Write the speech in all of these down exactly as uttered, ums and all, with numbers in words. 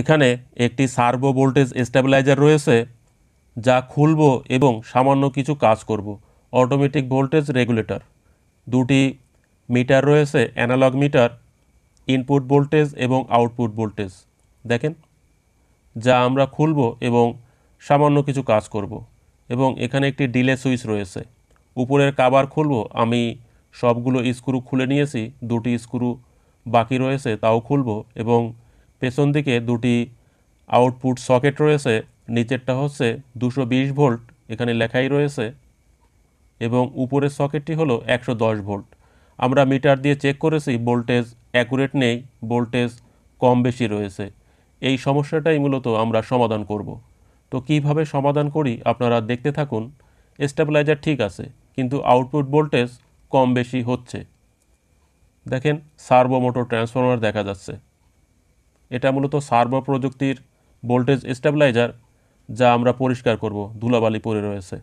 এখানে একটি servo voltage stabiliser রয়েছে যা খুলব এবং সামান্য কিছু কাজ করব। অটোমেটিক ভোল্টেজ রেগুলেটর, দুটি মিটার রয়েছে, অ্যানালগ মিটার, ইনপুট ভোল্টেজ এবং আউটপুট ভোল্টেজ দেখেন, যা আমরা খুলব এবং সামান্য কিছু কাজ করব। এবং এখানে একটি ডিলে সুইচ রয়েছে, উপরের কভার খুলব, আমি সবগুলো স্ক্রু খুলে নিয়েছি, দুটি স্ক্রু বাকি রয়েছে তাও খুলব। এবং পেছন দিকে দুটি আউটপুট সকেট রয়েছে, নিচেরটা হচ্ছে দুশো বিশ ভোল্ট এখানে লেখাই রয়েছে এবং উপরের সকেটটি হলো একশো দশ ভোল্ট। আমরা মিটার দিয়ে চেক করেছি, ভোল্টেজ অ্যাকুরেট নেই, ভোল্টেজ কম বেশি রয়েছে। এই সমস্যাটাই মূলত আমরা সমাধান করব। তো কিভাবে সমাধান করি আপনারা দেখতে থাকুন। স্টেবিলাইজার ঠিক আছে কিন্তু আউটপুট ভোল্টেজ কম বেশি হচ্ছে, দেখেন সার্ভো মোটর ট্রান্সফরমার দেখা যাচ্ছে। এটা মূলত সার্ভো প্রযুক্তির ভোল্টেজ স্টেবিলাইজার যা আমরা পরিষ্কার করব, ধুলাবালি পড়ে রয়েছে।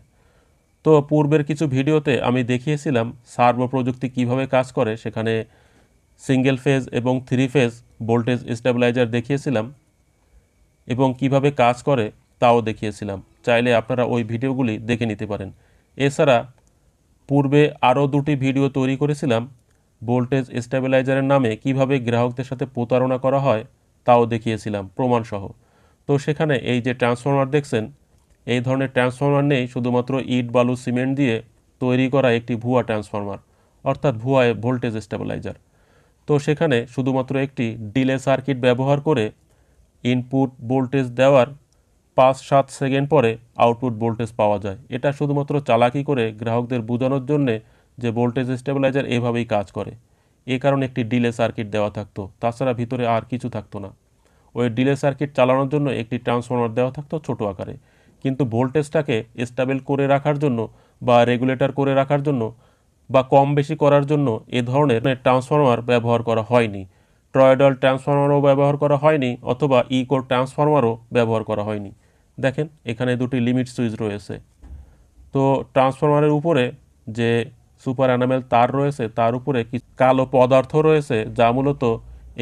তো পূর্বের কিছু ভিডিওতে আমি দেখিয়েছিলাম সার্ভো প্রযুক্তি কিভাবে কাজ করে, সেখানে সিঙ্গেল ফেজ এবং থ্রি ফেজ ভোল্টেজ স্টেবিলাইজার দেখিয়েছিলাম এবং কিভাবে কাজ করে তাও দেখিয়েছিলাম, চাইলে আপনারা ওই ভিডিওগুলি দেখে নিতে পারেন। এছাড়া পূর্বে আরও দুটি ভিডিও তৈরি করেছিলাম ভোল্টেজ স্টেবিলাইজারের নামে কিভাবে গ্রাহকদের সাথে প্রতারণা করা হয় তাও দেখিয়েছিলাম প্রমাণসহ। তো সেখানে এই যে ট্রান্সফরমার দেখছেন, এই ধরনের ট্রান্সফরমার নেই, শুধুমাত্র ইট বালু সিমেন্ট দিয়ে তৈরি করা একটি ভুয়া ট্রান্সফরমার, অর্থাৎ ভুয়া ভোল্টেজ স্টেবিলাইজার। তো সেখানে শুধুমাত্র একটি ডিলে সার্কিট ব্যবহার করে ইনপুট ভোল্টেজ দেওয়ার পাঁচ সাত সেকেন্ড পরে আউটপুট ভোল্টেজ পাওয়া যায়। এটা শুধুমাত্র চালাকি করে গ্রাহকদের বোঝানোর জন্যে যে ভোল্টেজ স্টেবিলাইজার এভাবেই কাজ করে, এ কারণে একটি ডিলে সার্কিট দেওয়া থাকতো, তাছাড়া ভিতরে আর কিছু থাকতো না। ওই ডিলে সার্কিট চালানোর জন্য একটি ট্রান্সফরমার দেওয়া থাকতো ছোট আকারে, কিন্তু ভোল্টেজটাকে স্টেবল করে রাখার জন্য বা রেগুলেটর করে রাখার জন্য বা কম বেশি করার জন্য এ ধরনের ট্রান্সফরমার ব্যবহার করা হয়নি। টরয়েডাল ট্রান্সফরমারও ব্যবহার করা হয়নি অথবা ইকো ট্রান্সফরমারও ব্যবহার করা হয়নি। দেখেন এখানে দুটি লিমিট সুইচ রয়েছে। তো ট্রান্সফরমারের উপরে যে সুপার অ্যানামেল তার রয়েছে তার উপরে কিছু কালো পদার্থ রয়েছে যা মূলত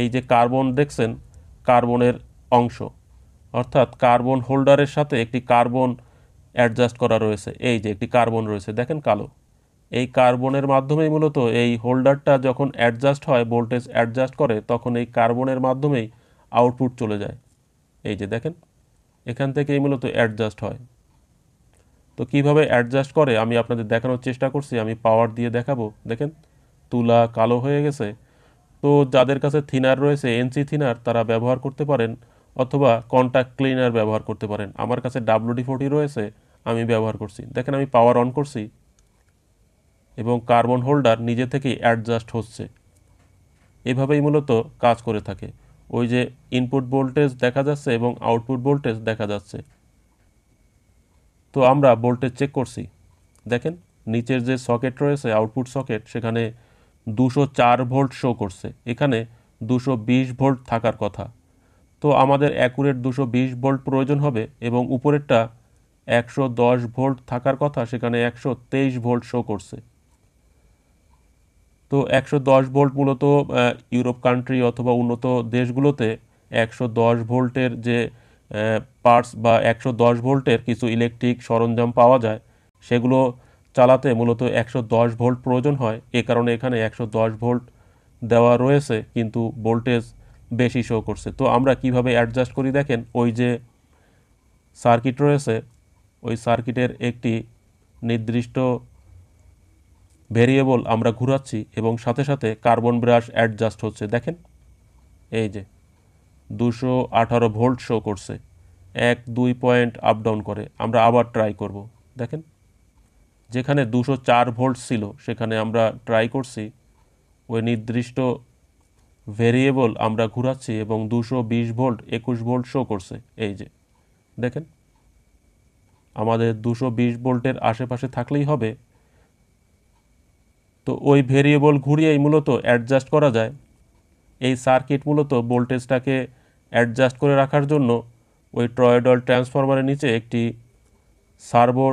এই যে কার্বন দেখছেন, কার্বনের অংশ, অর্থাৎ কার্বন হোল্ডারের সাথে একটি কার্বন অ্যাডজাস্ট করা রয়েছে। এই যে একটি কার্বন রয়েছে দেখেন কালো, এই কার্বনের মাধ্যমেই মূলত এই হোল্ডারটা যখন অ্যাডজাস্ট হয়, ভোল্টেজ অ্যাডজাস্ট করে, তখন এই কার্বনের মাধ্যমেই আউটপুট চলে যায়। এই যে দেখেন এখান থেকেই মূলত অ্যাডজাস্ট হয়। তো কিভাবে অ্যাডজাস্ট করে আমি আপনাদের দেখানোর চেষ্টা করছি, আমি পাওয়ার দিয়ে দেখাবো। দেখেন তুলা কালো হয়ে গেছে। তো যাদের কাছে থিনার রয়েছে এনসি থিনার তারা ব্যবহার করতে পারেন অথবা কন্ট্যাক্ট ক্লিনার ব্যবহার করতে পারেন। আমার কাছে ডাব্লুডি ফোর্টি রয়েছে, আমি ব্যবহার করছি। দেখেন আমি পাওয়ার অন করছি এবং কার্বন হোল্ডার নিজে থেকেই অ্যাডজাস্ট হচ্ছে। এভাবেই মূলত কাজ করে থাকে। ওই যে ইনপুট ভোল্টেজ দেখা যাচ্ছে এবং আউটপুট ভোল্টেজ দেখা যাচ্ছে। তো আমরা ভোল্টেজ চেক করছি, দেখেন নিচের যে সকেট রয়েছে আউটপুট সকেট, সেখানে দুশো চার ভোল্ট শো করছে, এখানে দুশো বিশ ভোল্ট থাকার কথা। তো আমাদের অ্যাকুরেট দুশো বিশ ভোল্ট প্রয়োজন হবে এবং উপরেরটা একশো দশ ভোল্ট থাকার কথা, সেখানে একশো তেইশ ভোল্ট শো করছে। তো একশো দশ ভোল্ট মূলত ইউরোপ কান্ট্রি অথবা উন্নত দেশগুলোতে একশো দশ ভোল্টের যে পার্টস বা একশো দশ ভোল্টের কিছু ইলেকট্রিক সরঞ্জাম পাওয়া যায়, সেগুলো চালাতে মূলত একশো দশ ভোল্ট প্রয়োজন হয়। এ কারণে এখানে একশো দশ ভোল্ট দেওয়া রয়েছে কিন্তু ভোল্টেজ বেশি শো করছে। তো আমরা কিভাবে অ্যাডজাস্ট করি দেখেন, ওই যে সার্কিট রয়েছে, ওই সার্কিটের একটি নির্দিষ্ট ভেরিয়েবল আমরা ঘুরাচ্ছি এবং সাথে সাথে কার্বন ব্রাশ অ্যাডজাস্ট হচ্ছে। দেখেন এই যে দুশো আঠারো ভোল্ট শো করছে, এক দুই পয়েন্ট আপ ডাউন করে। আমরা আবার ট্রাই করব, দেখেন যেখানে দুশো চার ভোল্ট ছিল সেখানে আমরা ট্রাই করছি, ওই নির্দিষ্ট ভেরিয়েবল আমরা ঘুরাচ্ছি এবং দুশো বিশ ভোল্ট একুশ ভোল্ট শো করছে। এই যে দেখেন আমাদের দুশো বিশ ভোল্টের আশেপাশে থাকলেই হবে। তো ওই ভেরিয়েবল ঘুরিয়েই মূলত অ্যাডজাস্ট করা যায়। এই সার্কিট মূলত ভোল্টেজটাকে অ্যাডজাস্ট করে রাখার জন্য ওই টরয়েডাল ট্রান্সফরমারের নিচে একটি সার্ভো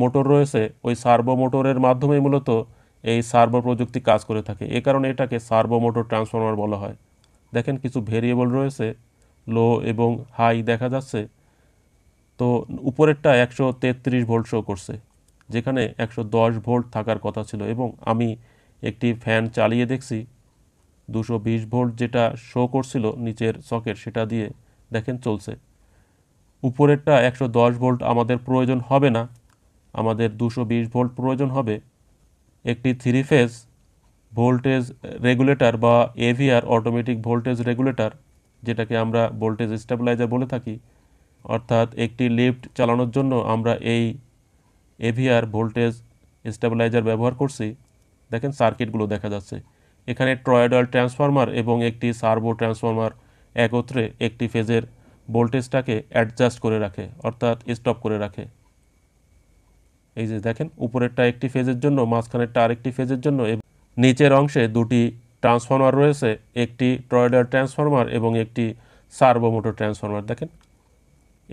মোটর রয়েছে, ওই সার্ভো মোটরের মাধ্যমে মূলত এই সার্ভো প্রযুক্তি কাজ করে থাকে। এ কারণে এটাকে সার্ভো মোটর ট্রান্সফরমার বলা হয়। দেখেন কিছু ভেরিয়েবল রয়েছে, लो एवं हाई देखा जाच्छे तो ऊपरेरटा एकशो तेत्रिश भोल्ट शो करछे जेखाने एकशो दस भोल्ट थाकार कथा छिलो एबं आमी एकटी फैन चालिए देखछी दुशो बीस भोल्ट जेटा शो करछिलो नीचेर सकेट सेटा दिए देखें चलछे। ऊपरेरटा एकशो दस भोल्ट आमादेर प्रयोजन हबे ना, आमादेर दुशो बीस भोल्ट प्रयोजन हबे। एकटी थ्री फेज भोल्टेज रेगुलेटर बा एभिआर अटोमेटिक भोल्टेज रेगुलेटर जेटाके आमरा भोल्टेज स्टेबलाइजार बोले थाकी अर्थात एकटी लिफ्ट चालानोर जोन्नो आमरा एई एभिआर भोल्टेज स्टेबलाइजार व्यवहार करछि। देखें सार्किटगुलो देखा जाच्छे एखाने टरोइडल ट्रांसफर्मार एबं एकटी सार्वो ट्रांसफर्मार एकत्रे एकटी फेजेर भोल्टेजटाके एडजस्ट करे राखे अर्थात स्टप करे राखे। एई जे देखें ऊपरेरटा एकटी फेजेर जोन्नो माझखानेरटा आरेकटी फेजेर जोन्नो नीचेर अंशे दुटी ट्रांसफर्मार रयेछे एकटी टरोइडल ट्रांसफर्मार एबं एकटी सार्वो मोटर ट्रांसफर्मार। देखें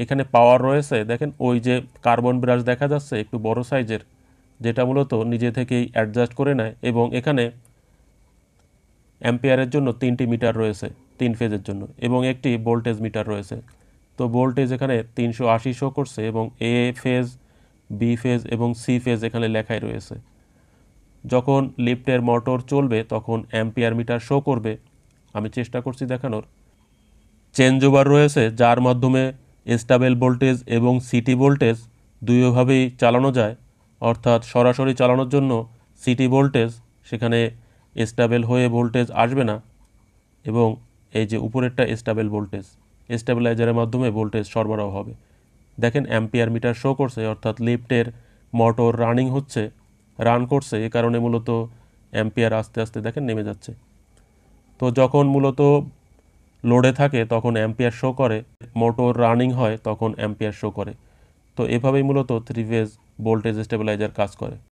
एखाने पावर रयेछे देखें ओई जे कार्बन ब्राश देखा जाच्छे एकटु बड़ो साइजेर जेटा मूलत निजे थेकेई एडजस्ट करे नेय एबं एखाने एम्पियारेर जोन्नो तीनटी मीटार रयेछे तीन फेजेर जोन्नो एबं एकटी भोल्टेज मीटार रयेछे। तो भोल्टेज एखाने तीनशो आशी शो करछे एबं ए फेज बी फेज एबं सी फेज एखाने लेखाई रयेछे। जखन लिफ्टेर मोटर चलबे तखन एम्पियार मीटार शो करबे। आमी चेष्टा करछि देखानोर। चेंज ओभार रयेछे जार माध्यमे स्टेबल भोल्टेज एवं सीटी भोल्टेज दुइभावेई चालानो जाए अर्थात सरासरि चालानोर जोन्नो सीटी भोल्टेज सेखाने स्टेबल होये भोल्टेज आसबे ना एबं एई जे ऊपरेरटा स्टेबल भोल्टेज स्टेबलाइजारेर माध्यमे भोल्टेज सरबराह होबे। देखें एम्पियार मीटार शो करछे अर्थात लिफ्टेर मोटर रानिंग होच्छे रान करछे एई कारणे मूलत एम्पियार आस्ते आस्ते देखें नेमे जाच्छे। तो जखन मूलत लोडे थाके तखन एम्पियार शो करे मोटर रानिंग हय तखन एम्पियार शो करे। तो एभाबेई मूलत थ्री फेज भोल्टेज स्टेबलाइजार काज करे।